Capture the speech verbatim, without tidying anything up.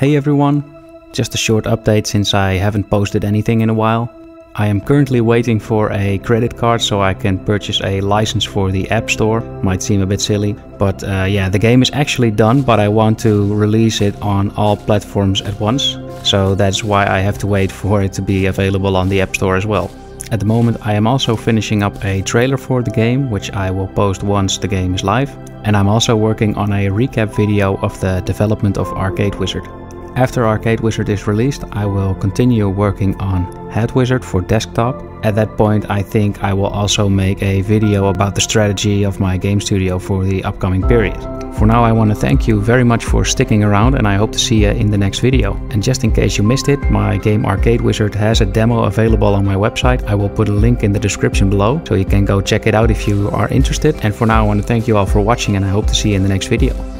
Hey everyone, just a short update since I haven't posted anything in a while. I am currently waiting for a credit card so I can purchase a license for the App Store. Might seem a bit silly, but uh, yeah, the game is actually done, but I want to release it on all platforms at once. So that's why I have to wait for it to be available on the App Store as well. At the moment I am also finishing up a trailer for the game, which I will post once the game is live. And I'm also working on a recap video of the development of Arcade Wizard. After Arcade Wizard is released, I will continue working on Head Wizard for desktop. At that point I think I will also make a video about the strategy of my game studio for the upcoming period. For now I want to thank you very much for sticking around and I hope to see you in the next video. And just in case you missed it, my game Arcade Wizard has a demo available on my website. I will put a link in the description below so you can go check it out if you are interested. And for now I want to thank you all for watching and I hope to see you in the next video.